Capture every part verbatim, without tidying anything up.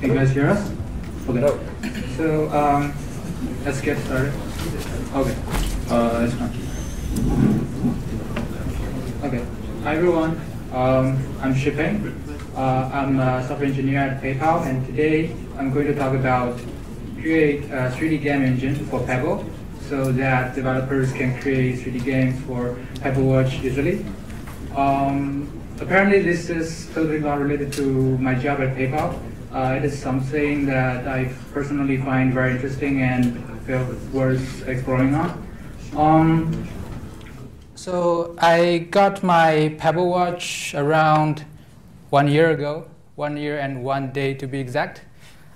Can you guys hear us? Okay. No. So um, let's get started. Okay. Uh, let's continue. Okay. Hi everyone. Um, I'm Shipeng. Uh, I'm a software engineer at PayPal, and today I'm going to talk about create a three D game engine for Pebble, so that developers can create three D games for Apple Watch easily. Um, apparently this is totally not related to my job at PayPal. Uh, it is something that I personally find very interesting and feel worth exploring on. Um, so I got my Pebble Watch around one year ago, one year and one day to be exact.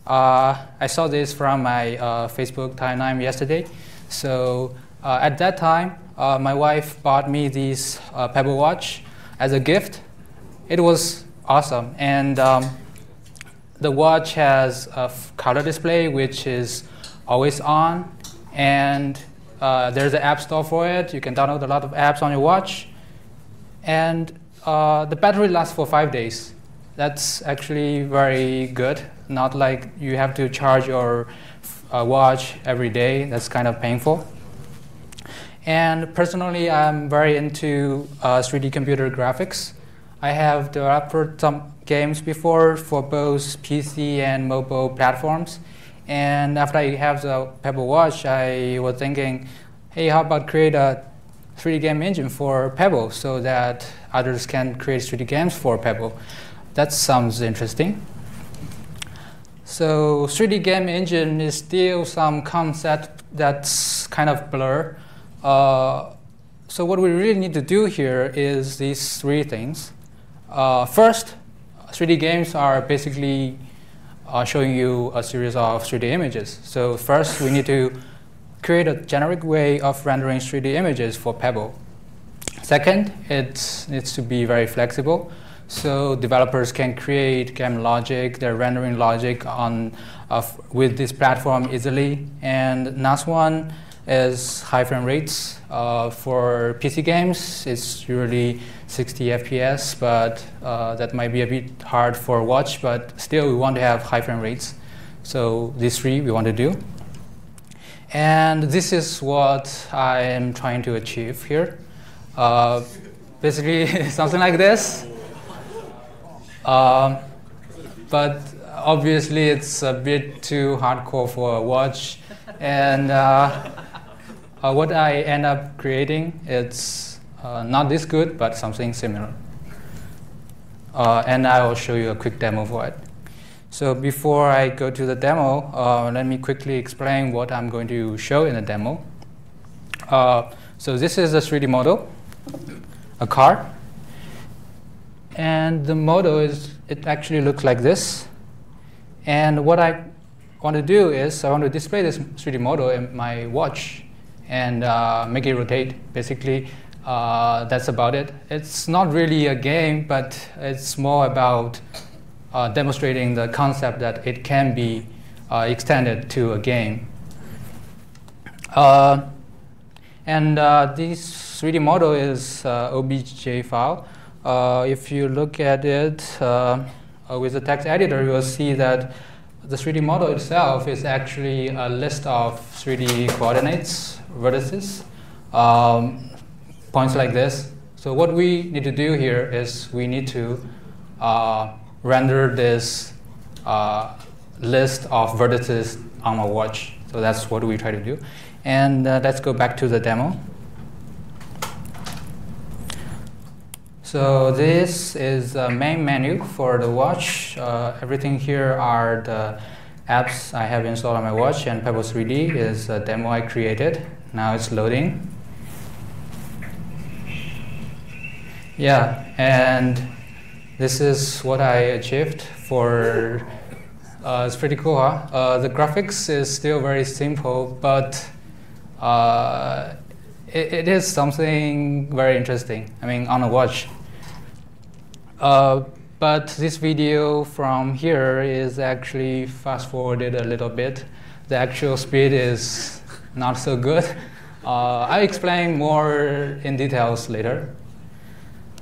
Uh, I saw this from my uh, Facebook timeline yesterday. So uh, at that time, uh, my wife bought me this uh, Pebble Watch as a gift. It was awesome. And um, the watch has a color display, which is always on. And uh, there's an app store for it. You can download a lot of apps on your watch. And uh, the battery lasts for five days. That's actually very good. Not like you have to charge your Uh, watch every day. That's kind of painful. And personally, I'm very into uh, three D computer graphics. I have developed some games before for both P C and mobile platforms. And after I have the Pebble Watch, I was thinking, hey, how about create a three D game engine for Pebble so that others can create three D games for Pebble? That sounds interesting. So three D game engine is still some concept that's kind of blur. Uh, so what we really need to do here is these three things. Uh, first, three D games are basically uh, showing you a series of three D images. So first, we need to create a generic way of rendering three D images for Pebble. Second, it needs to be very flexible. So developers can create game logic, their rendering logic on uh, with this platform easily. And last one is high frame rates. Uh, for P C games, it's usually sixty F P S, but uh, that might be a bit hard for watch, but still we want to have high frame rates. So these three we want to do. And this is what I am trying to achieve here. Uh, basically something like this. Um, but obviously, it's a bit too hardcore for a watch. And uh, uh, what I end up creating, it's uh, not this good, but something similar. Uh, and I will show you a quick demo for it. So before I go to the demo, uh, let me quickly explain what I'm going to show in the demo. Uh, so this is a three D model, a car. And the model is, it actually looks like this. And what I want to do is I want to display this three D model in my watch and uh, make it rotate. Basically, uh, that's about it. It's not really a game, but it's more about uh, demonstrating the concept that it can be uh, extended to a game. Uh, and uh, this three D model is uh, O B J file. Uh, if you look at it uh, with the text editor, you will see that the three D model itself is actually a list of three D coordinates, vertices, um, points like this. So what we need to do here is we need to uh, render this uh, list of vertices on our watch. So that's what we try to do. And uh, let's go back to the demo. So this is the main menu for the watch. Uh, everything here are the apps I have installed on my watch, and Pebble three D is a demo I created. Now it's loading. Yeah, and this is what I achieved for, uh, it's pretty cool, huh? Uh, the graphics is still very simple, but uh, it, it is something very interesting, I mean, on a watch. Uh, but this video from here is actually fast-forwarded a little bit. The actual speed is not so good. Uh, I'll explain more in details later.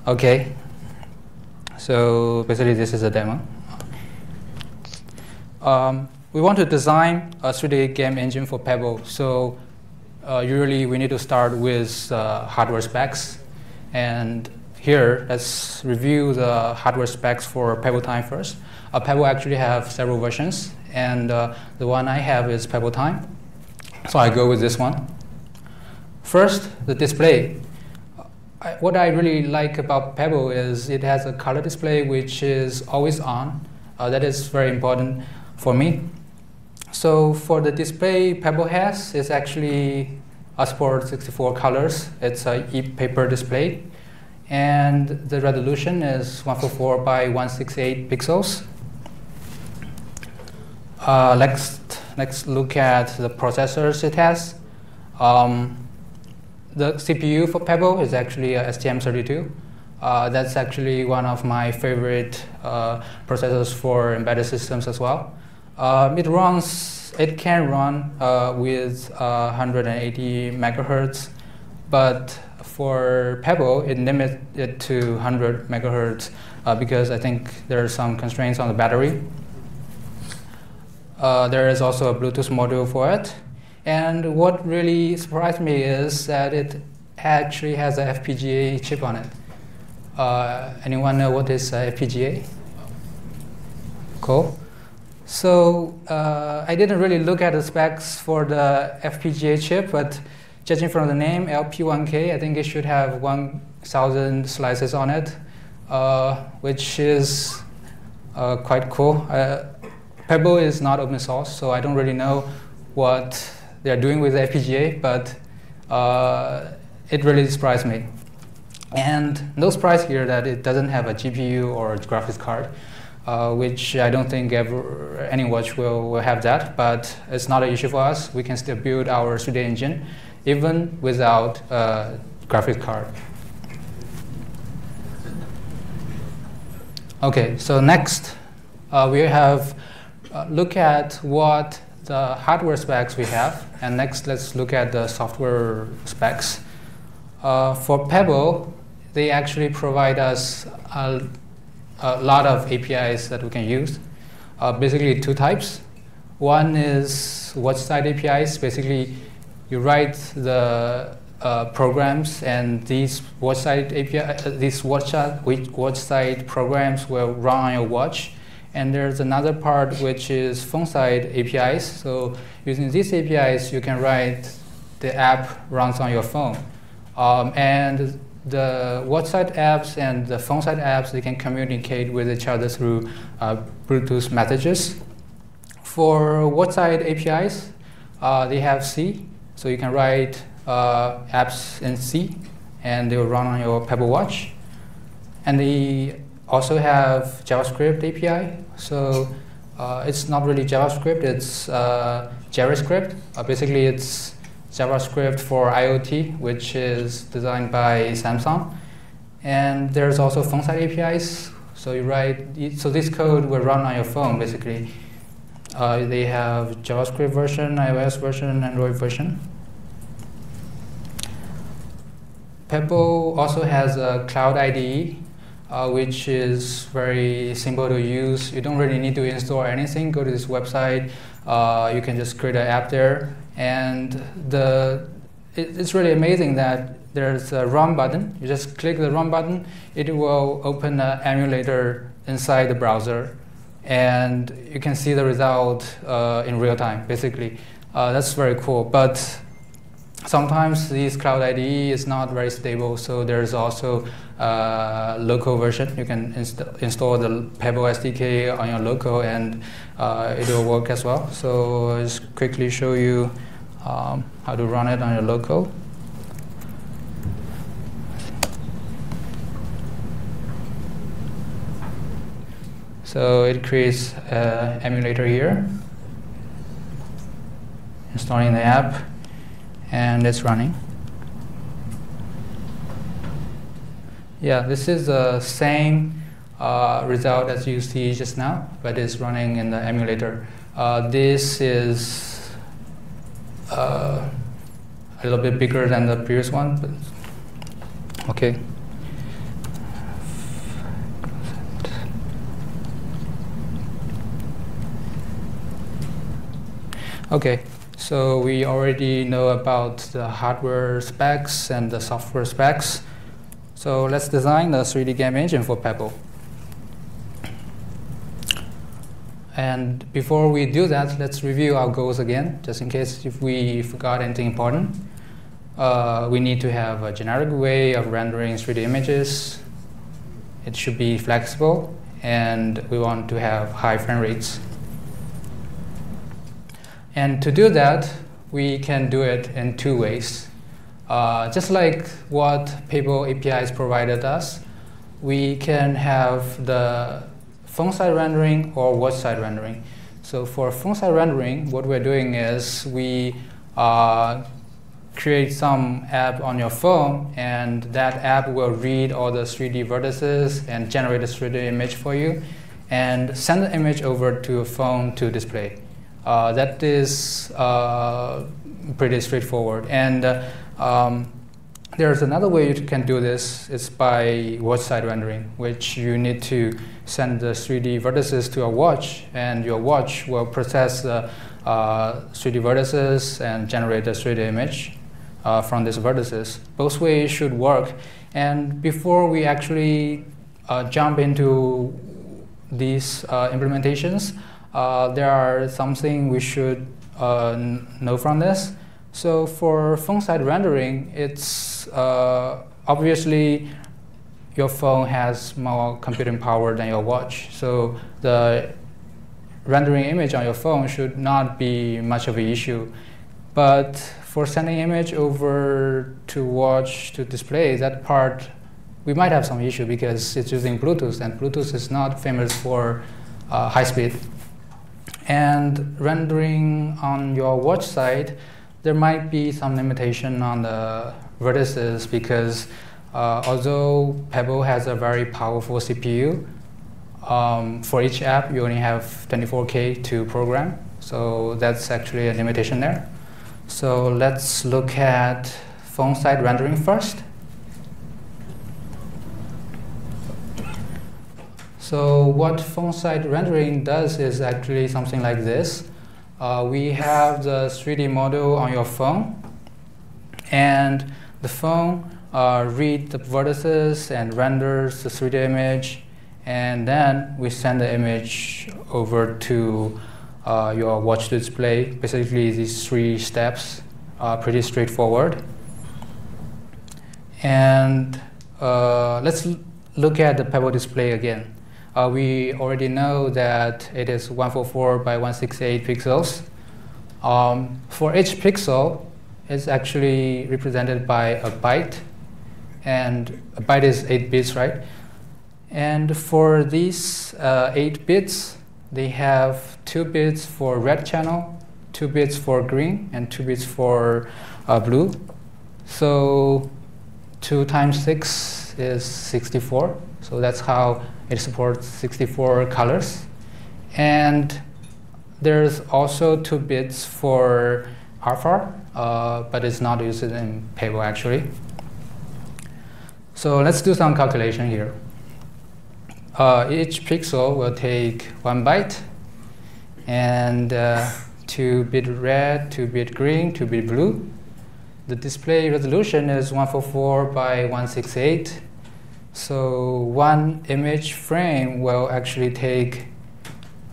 OK. So basically, this is a demo. Um, we want to design a three D game engine for Pebble. So uh, usually we need to start with uh, hardware specs. And here, let's review the hardware specs for Pebble Time first. Uh, Pebble actually have several versions. And uh, the one I have is Pebble Time. So I go with this one. First, the display. I, what I really like about Pebble is it has a color display which is always on. Uh, that is very important for me. So for the display Pebble has, it's actually a support sixty-four colors. It's a e-paper display. And the resolution is one forty-four by one sixty-eight pixels. Uh, next, next, look at the processors it has. Um, the C P U for Pebble is actually a S T M thirty-two. Uh, that's actually one of my favorite uh, processors for embedded systems as well. Uh, it runs, it can run uh, with uh, one hundred eighty megahertz, but for Pebble, it limits it to one hundred megahertz uh, because I think there are some constraints on the battery. Uh, there is also a Bluetooth module for it. And what really surprised me is that it actually has an F P G A chip on it. Uh, anyone know what is uh, F P G A? Cool. So uh, I didn't really look at the specs for the F P G A chip, but judging from the name, L P one K, I think it should have one thousand slices on it, uh, which is uh, quite cool. Uh, Pebble is not open source, so I don't really know what they're doing with the F P G A, but uh, it really surprised me. And no surprise here that it doesn't have a G P U or a graphics card, uh, which I don't think ever, any watch will, will have that, but it's not an issue for us. We can still build our three D engine, even without a graphics card. Okay, so next, uh, we have Uh, look at what the hardware specs we have, and next let's look at the software specs. Uh, for Pebble, they actually provide us a, a lot of A P Is that we can use. Uh, basically two types. One is watch-side A P Is. Basically, you write the uh, programs, and these watch-side A P I, uh, these watch-side watch-side programs will run on your watch. And there's another part which is phone-side A P Is. So using these A P Is, you can write the app runs on your phone. Um, and the watch-side apps and the phone-side apps, they can communicate with each other through uh, Bluetooth messages. For watch-side A P Is, uh, they have C. So you can write uh, apps in C, and they will run on your Pebble watch. And the also have JavaScript A P I. So uh, it's not really JavaScript, it's uh, JerryScript. Uh, basically, it's JavaScript for IoT, which is designed by Samsung. And there's also phone-side A P Is. So you write, so this code will run on your phone, basically. Uh, they have JavaScript version, iOS version, Android version. Pebble also has a cloud I D E. Uh, which is very simple to use. You don't really need to install anything. Go to this website. Uh, you can just create an app there. And the it, it's really amazing that there's a run button. You just click the run button. It will open an emulator inside the browser. And you can see the result uh, in real time, basically. Uh, that's very cool. But sometimes these cloud I D E is not very stable, so there's also uh, local version. You can inst install the Pebble S D K on your local, and uh, it will work as well. So I'll just quickly show you um, how to run it on your local. So it creates an emulator here, installing the app. And it's running. Yeah, this is the same uh, result as you see just now, but it's running in the emulator. Uh, this is uh, a little bit bigger than the previous one, but okay. Okay, so we already know about the hardware specs and the software specs. So let's design the three D game engine for Pebble. And before we do that, let's review our goals again, just in case if we forgot anything important. Uh, we need to have a generic way of rendering three D images. It should be flexible, and we want to have high frame rates. And to do that, we can do it in two ways. Uh, just like what Pebble A P Is provided us, we can have the phone side rendering or watch side rendering. So for phone side rendering, what we're doing is we uh, create some app on your phone, and that app will read all the three D vertices and generate a three D image for you and send the image over to a phone to display. Uh, that is uh, pretty straightforward. And uh, um, there's another way you can do this. It's by watch side rendering, which you need to send the three D vertices to a watch, and your watch will process the uh, uh, three D vertices and generate a three D image uh, from these vertices. Both ways should work. And before we actually uh, jump into these uh, implementations, uh, there are something we should uh, know from this. So for phone side rendering, it's uh, obviously your phone has more computing power than your watch. So the rendering image on your phone should not be much of an issue. But for sending image over to watch to display, that part, we might have some issue because it's using Bluetooth, and Bluetooth is not famous for uh, high speed. And rendering on your watch side, there might be some limitation on the vertices because uh, although Pebble has a very powerful C P U, um, for each app you only have twenty-four K to program. So that's actually a limitation there. So let's look at phone side rendering first. So what phone side rendering does is actually something like this. Uh, we have the three D model on your phone, and the phone uh, reads the vertices and renders the three D image, and then we send the image over to uh, your watch display. Basically, these three steps are pretty straightforward. And uh, let's look at the Pebble display again. Uh, we already know that it is one forty-four by one sixty-eight pixels. Um, for each pixel, it's actually represented by a byte. And a byte is eight bits, right? And for these uh, eight bits, they have two bits for red channel, two bits for green, and two bits for uh, blue. So two times six is sixty-four. So that's how it supports sixty-four colors. And there's also two bits for alpha, uh, but it's not used in Pebble actually. So let's do some calculation here. Uh, each pixel will take one byte, and uh, two bit red, two bit green, two bit blue. The display resolution is one forty-four by one sixty-eight. So one image frame will actually take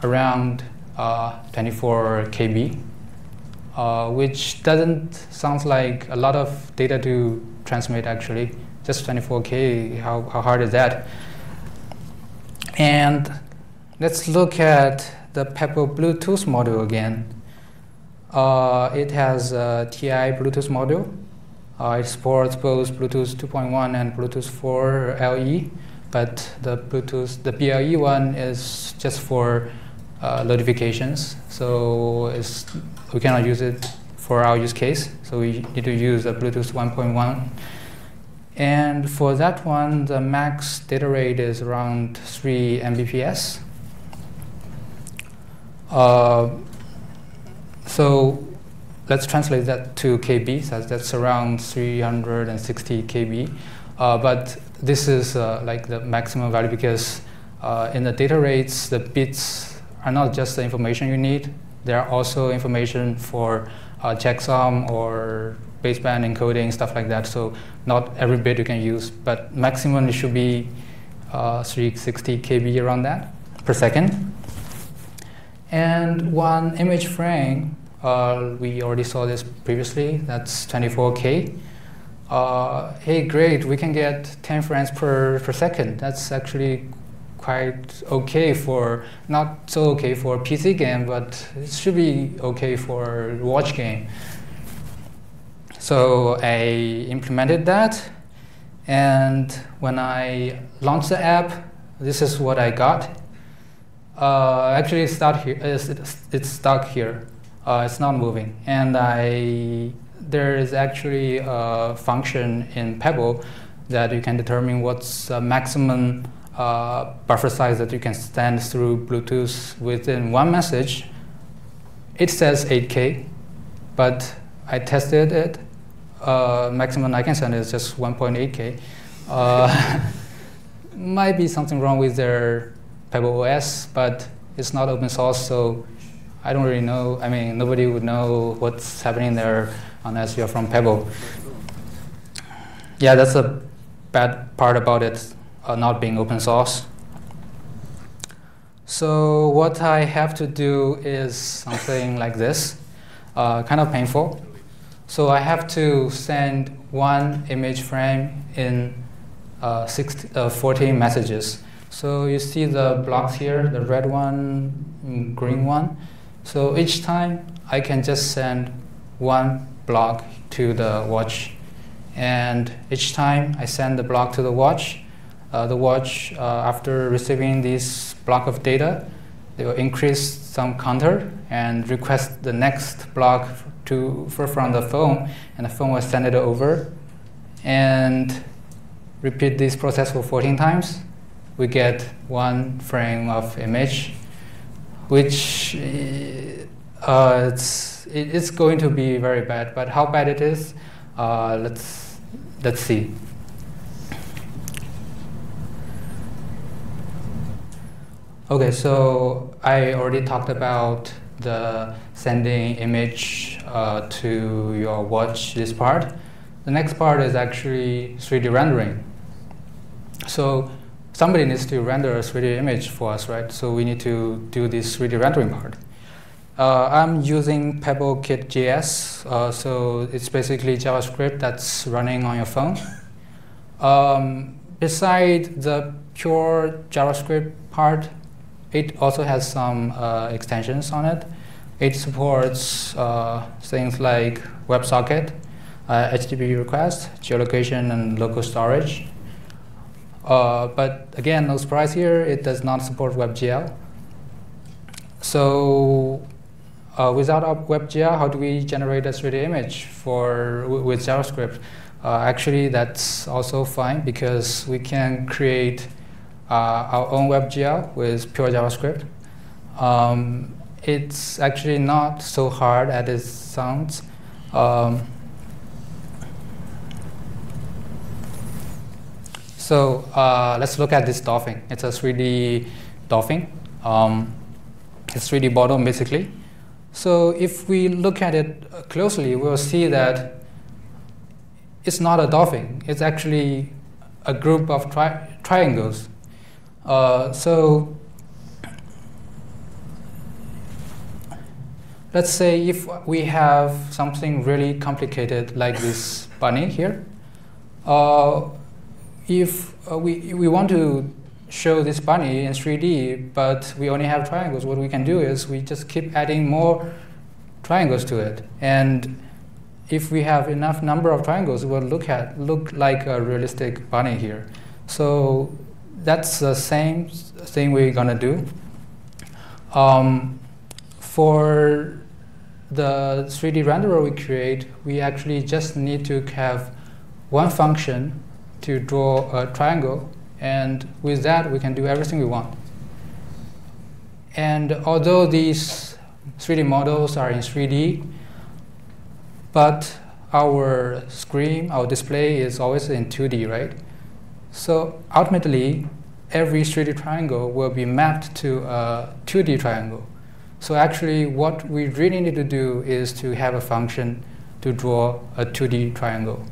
around uh, twenty-four K B, uh, which doesn't sound like a lot of data to transmit, actually. Just twenty-four K, how, how hard is that? And let's look at the Pebble Bluetooth module again. Uh, it has a T I Bluetooth module. Uh, it supports both Bluetooth two point one and Bluetooth four L E, but the Bluetooth, the B L E one is just for uh, notifications. So it's, we cannot use it for our use case. So we need to use the Bluetooth one point one. And for that one, the max data rate is around three megabits per second. Uh, so. Let's translate that to K B, so that's around three hundred sixty K B. Uh, but this is uh, like the maximum value because uh, in the data rates, the bits are not just the information you need, There are also information for uh, checksum or baseband encoding, stuff like that. So not every bit you can use, but maximum it should be uh, three hundred sixty K B around that per second. And one image frame, uh, we already saw this previously, that's twenty-four K. Uh, hey, great, we can get ten frames per, per second. That's actually quite okay for, not so okay for a P C game, but it should be okay for a watch game. So I implemented that, and when I launched the app, this is what I got. Uh, actually, it's stuck here. It's, it's stuck here. Uh, it's not moving. And I, there is actually a function in Pebble that you can determine what's the maximum uh, buffer size that you can send through Bluetooth within one message. It says eight K, but I tested it. Uh, maximum I can send is just one point eight K. Uh, might be something wrong with their Pebble O S, but it's not open source, so I don't really know. I mean, nobody would know what's happening there unless you're from Pebble. Yeah, that's a bad part about it uh, not being open source. So what I have to do is something like this, uh, kind of painful. So I have to send one image frame in uh, sixteen, uh, fourteen messages. So you see the blocks here, the red one, green one. So each time I can just send one block to the watch. And each time I send the block to the watch, uh, the watch, uh, after receiving this block of data, they will increase some counter and request the next block to, from the phone, and the phone will send it over. And repeat this process for fourteen times. We get one frame of image, which uh, it's, it's going to be very bad. But how bad it is, uh, let's, let's see. OK, so I already talked about the sending image uh, to your watch, this part. The next part is actually three D rendering. So somebody needs to render a three D image for us, right? So we need to do this three D rendering part. Uh, I'm using PebbleKit.js. Uh, so it's basically JavaScript that's running on your phone. Um, beside the pure JavaScript part, it also has some uh, extensions on it. It supports uh, things like WebSocket, uh, H T T P request, geolocation, and local storage. Uh, but again, no surprise here, it does not support WebGL. So uh, without WebGL, how do we generate a three D image for, with JavaScript? Uh, actually, that's also fine, because we can create uh, our own WebGL with pure JavaScript. Um, it's actually not so hard as it sounds. Um, So uh, let's look at this dolphin. It's a three D dolphin. Um, it's a three D bottom, basically. So if we look at it closely, we'll see that it's not a dolphin. It's actually a group of tri triangles. Uh, so let's say if we have something really complicated like this bunny here, uh, If uh, we, we want to show this bunny in three D, but we only have triangles, what we can do is we just keep adding more triangles to it. And if we have enough number of triangles, it will look, at, look like a realistic bunny here. So that's the same thing we're going to do. Um, for the three D renderer we create, we actually just need to have one function to draw a triangle, and with that we can do everything we want. And although these three D models are in three D, but our screen, our display is always in two D, right? So ultimately, every three D triangle will be mapped to a two D triangle. So actually, what we really need to do is to have a function to draw a two D triangle.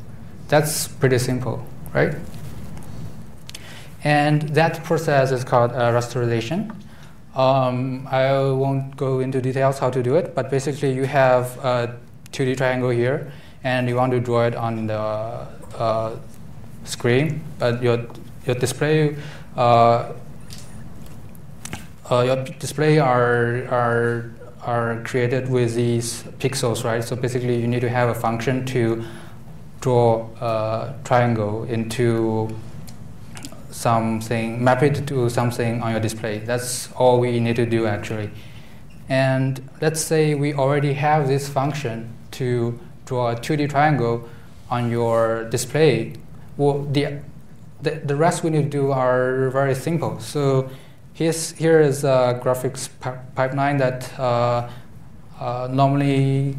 That's pretty simple, right? And that process is called uh, rasterization. Um, I won't go into details how to do it, but basically you have a two D triangle here, and you want to draw it on the uh, screen, but your your display uh, uh, your display are are are created with these pixels, right? So basically, you need to have a function to draw a triangle into something, map it to something on your display. That's all we need to do actually. And let's say we already have this function to draw a two D triangle on your display. Well, the, the, the rest we need to do are very simple. So here's, here is a graphics pipeline that uh, uh, normally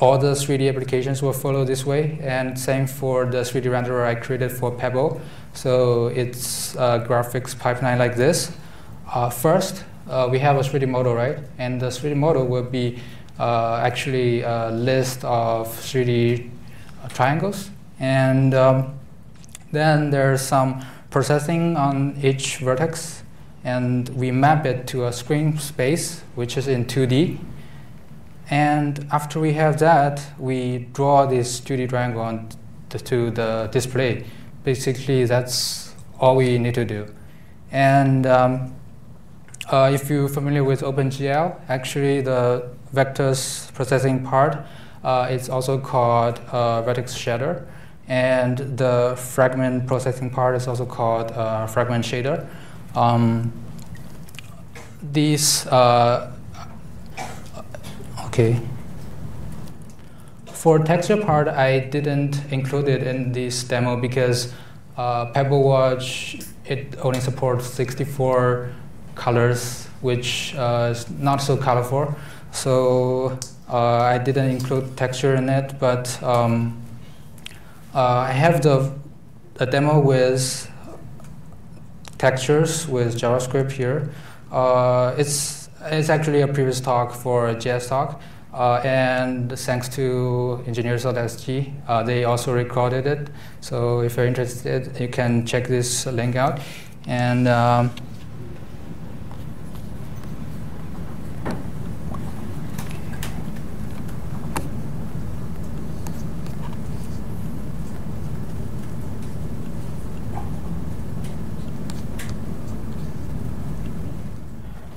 all the three D applications will follow this way, and same for the three D renderer I created for Pebble. So it's a graphics pipeline like this. Uh, first, uh, we have a three D model, right? And the three D model will be uh, actually a list of three D triangles. And um, then there's some processing on each vertex, and we map it to a screen space, which is in two D. And after we have that, we draw this two D triangle on the, to the display. Basically, that's all we need to do. And um, uh, if you're familiar with OpenGL, actually the vectors processing part, uh, it's also called uh, vertex shader. And the fragment processing part is also called uh, fragment shader. Um, these, uh, okay. For texture part, I didn't include it in this demo because uh, Pebble Watch, it only supports sixty-four colors, which uh, is not so colorful. So uh, I didn't include texture in it, but um, uh, I have the a demo with textures with JavaScript here. Uh, it's, it's actually a previous talk for a J S talk. Uh, and thanks to engineers dot S G, uh, they also recorded it. So if you're interested, you can check this link out. And um,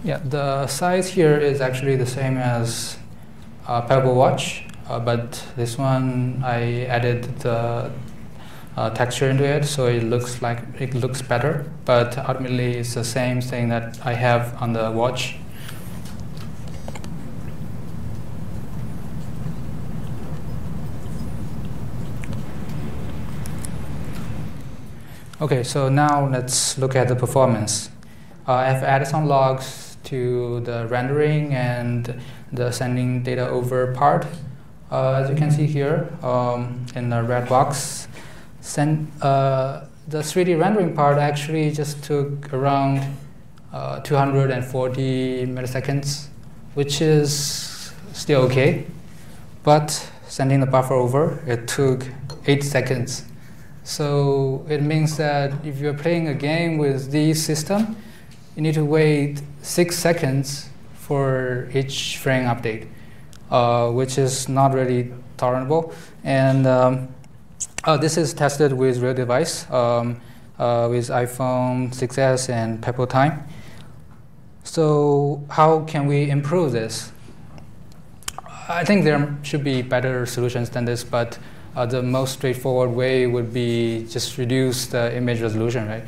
yeah, the size here is actually the same as Uh, Pebble Watch, uh, but this one I added the uh, texture into it, so it looks like it looks better. But ultimately, it's the same thing that I have on the watch. Okay, so now let's look at the performance. Uh, I've added some logs to the rendering and the sending data over part. Uh, as you can see here um, in the red box, send, uh, the three D rendering part actually just took around uh, two hundred forty milliseconds, which is still okay. But sending the buffer over, it took eight seconds. So it means that if you're playing a game with this system, you need to wait six seconds for each frame update, uh, which is not really tolerable. And um, oh, this is tested with real device, um, uh, with iPhone six S and Pebble Time. So how can we improve this? I think there should be better solutions than this, but uh, the most straightforward way would be just reduce the image resolution, right?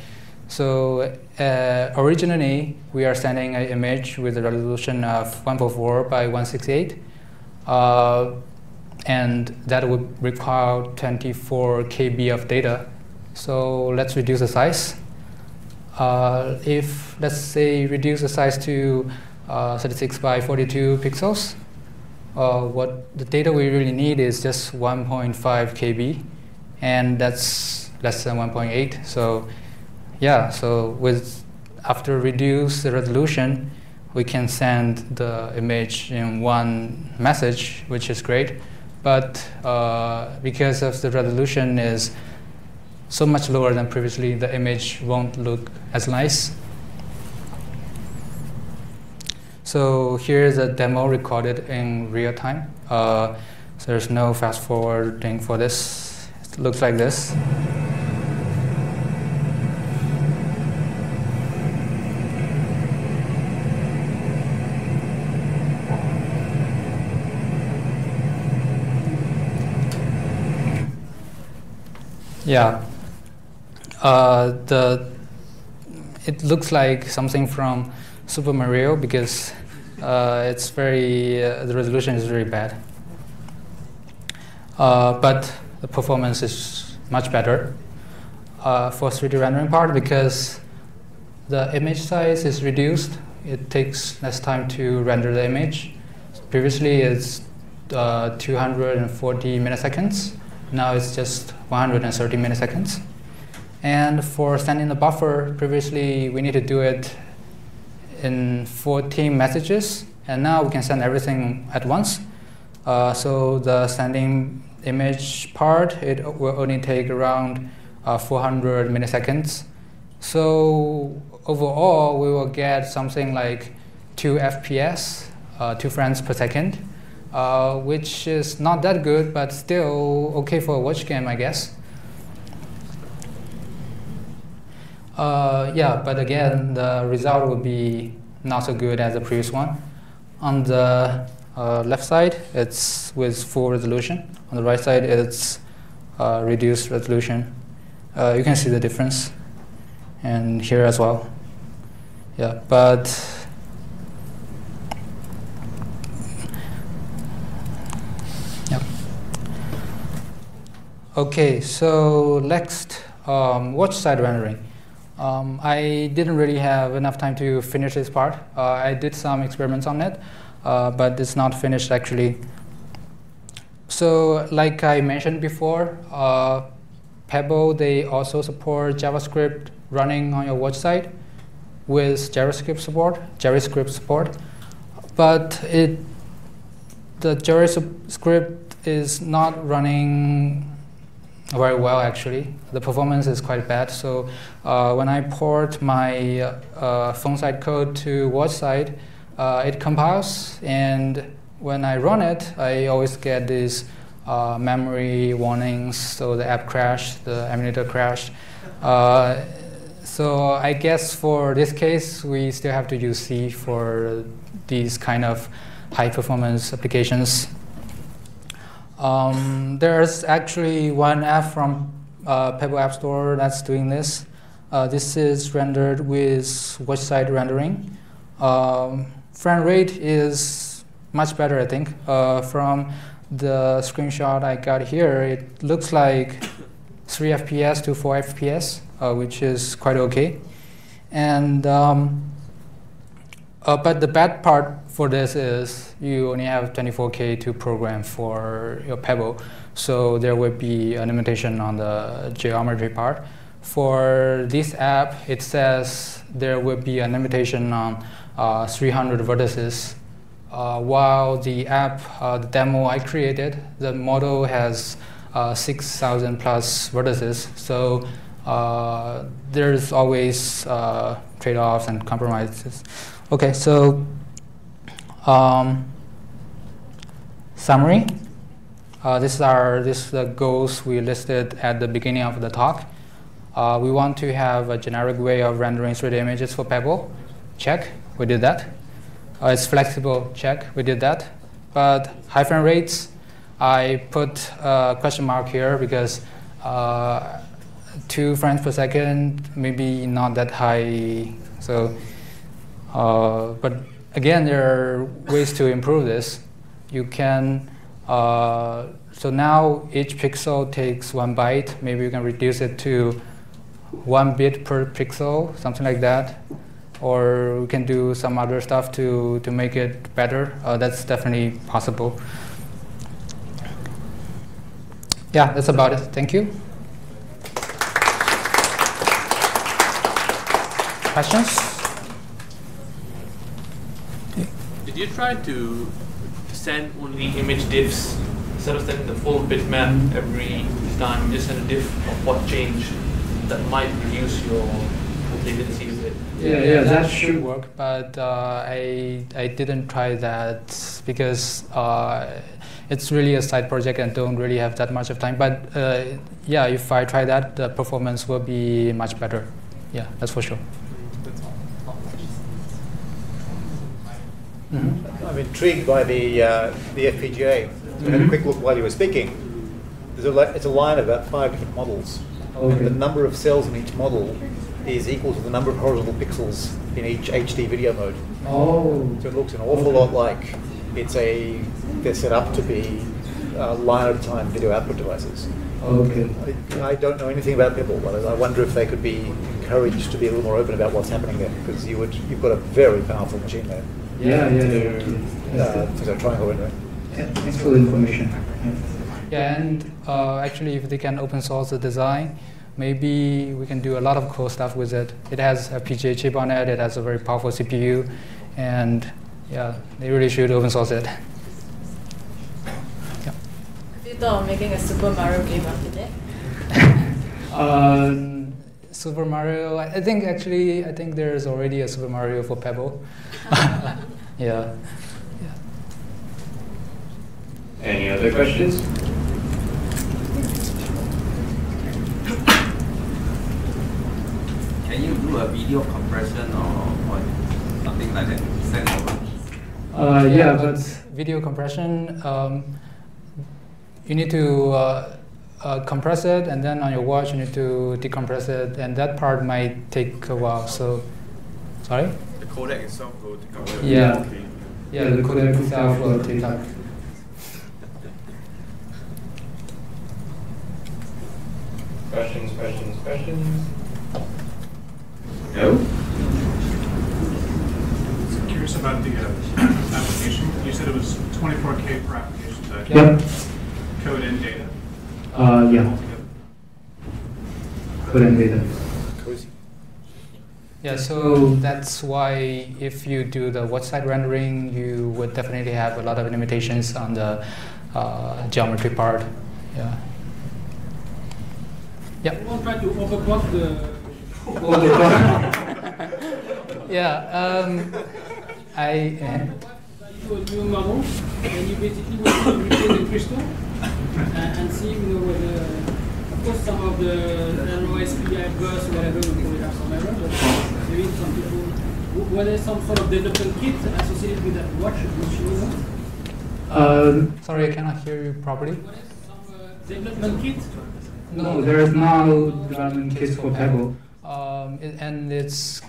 So uh, originally, we are sending an image with a resolution of one forty-four by one sixty-eight. Uh, and that would require twenty-four K B of data. So let's reduce the size. Uh, if, let's say, reduce the size to uh, thirty-six by forty-two pixels, uh, what the data we really need is just one point five K B. And that's less than one point eight. So yeah, so with after reduce the resolution, we can send the image in one message, which is great. But uh, because of the resolution is so much lower than previously, the image won't look as nice. So here is a demo recorded in real time. Uh, so there's no fast forwarding for this. It looks like this. Yeah, uh, the it looks like something from Super Mario because uh, it's very uh, the resolution is very bad, uh, but the performance is much better uh, for three D rendering part because the image size is reduced. It takes less time to render the image. Previously, it's uh, two hundred forty milliseconds. Now it's just one hundred thirty milliseconds. And for sending the buffer, previously we need to do it in fourteen messages. And now we can send everything at once. Uh, so the sending image part, it will only take around uh, four hundred milliseconds. So overall, we will get something like two F P S, uh, two frames per second. Uh, which is not that good, but still okay for a watch game, I guess. Uh, yeah, but again, the result will be not so good as the previous one. On the uh, left side, it's with full resolution. On the right side, it's uh, reduced resolution. Uh, you can see the difference, and here as well. Yeah, but. Okay, so next, um, watch side rendering. Um, I didn't really have enough time to finish this part. Uh, I did some experiments on it, uh, but it's not finished actually. So like I mentioned before, uh, Pebble, they also support JavaScript running on your watch side with JerryScript support, JerryScript support. But it, the JerryScript is not running very well, actually. The performance is quite bad. So uh, when I port my uh, phone side code to watch side, uh, it compiles. And when I run it, I always get these uh, memory warnings. So the app crashed, the emulator crashed. Uh, so I guess for this case, we still have to use C for these kind of high performance applications. Um, there's actually one app from uh, Pebble App Store that's doing this. Uh, this is rendered with watch side rendering. Um, frame rate is much better, I think. Uh, from the screenshot I got here, it looks like three F P S to four F P S, uh, which is quite OK. And um, uh, but the bad part for this is you only have twenty-four K to program for your Pebble, so there will be a limitation on the geometry part. For this app, it says there will be a limitation on uh, three hundred vertices, uh, while the app, uh, the demo I created, the model has uh, six thousand plus vertices, so uh, there's always uh, trade-offs and compromises. Okay, so. Um, summary. Uh, this are this the goals we listed at the beginning of the talk. Uh, we want to have a generic way of rendering three D images for Pebble. Check, we did that. Uh, it's flexible. Check, we did that. But high frame rates, I put a question mark here because uh, two frames per second maybe not that high. So, uh, but. Again, there are ways to improve this. You can, uh, so now each pixel takes one byte. Maybe you can reduce it to one bit per pixel, something like that. Or we can do some other stuff to, to make it better. Uh, that's definitely possible. Yeah, that's about it. Thank you. Questions? Did you try to send only image diffs instead of sending the full bitmap every time? Just send a diff of what changed that might reduce your latency a bit. Yeah, yeah, yeah, that, that should work. But uh, I I didn't try that because uh, it's really a side project and don't really have that much of time. But uh, yeah, if I try that, the performance will be much better. Yeah, that's for sure. Mm-hmm. I'm intrigued by the uh, the F P G A. So I had a quick look while you were speaking. There's a li it's a line of about five different models. Okay. And the number of cells in each model is equal to the number of horizontal pixels in each H D video mode. Oh. So it looks an awful okay. lot like it's a they're set up to be uh, line of time video output devices. Okay. I, I don't know anything about Pebble, but I wonder if they could be encouraged to be a little more open about what's happening there, because you would you've got a very powerful machine there. Yeah, yeah, yeah. Uh, the triangle window. Yeah, thanks for the information. Yeah, and uh, actually, if they can open source the design, maybe we can do a lot of cool stuff with it. It has a P G A chip on it. It has a very powerful C P U, and yeah, they really should open source it. Yeah. Have you thought of making a Super Mario game after that? um, Super Mario, I think actually, I think there's already a Super Mario for Pebble. yeah. yeah. Any other questions? Can you do a video compression or what? Something like that? Send over? Uh, yeah, yeah, but video compression, um, you need to uh, Uh, compress it, and then on your watch you need to decompress it, and that part might take a while. So, sorry? The codec itself will decompress. Yeah. Okay. Yeah, the codec itself will take time. Questions, questions, questions? No? I'm curious about the uh, application. You said it was twenty-four K per application, so yep. Code and data. Uh, yeah. Code and data. Yeah, so that's why if you do the watch side rendering, you would definitely have a lot of limitations on the uh, geometry part. Yeah. Yeah. You won't try to overclock the. Overclock. yeah. Um, I. Uh, to a new model, and you basically want to retain the crystal and, and see, you know, whether, of course, some of the, I don't know, S P I bursts, whatever, we will have some error, but maybe some people, whether some sort of development kit associated with that watch which you know? Um Sorry, I cannot hear you properly. What is some uh, development kit? No, there is no development kit for Pebble. Um, it, and it's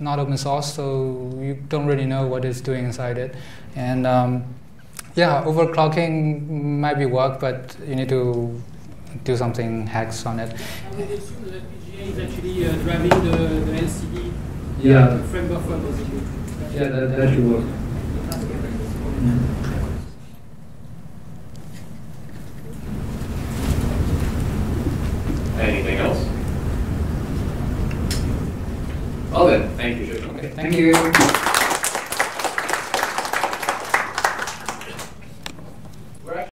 not open source, so you don't really know what it's doing inside it. And um, yeah, overclocking might be work, but you need to do something hacks on it. I would assume the F P G A is actually uh, driving the, the L C D yeah. uh, frame buffer basically. Yeah, that, that should work. Mm. Anything else? All right. Thank you, Jerry. Okay, thank you.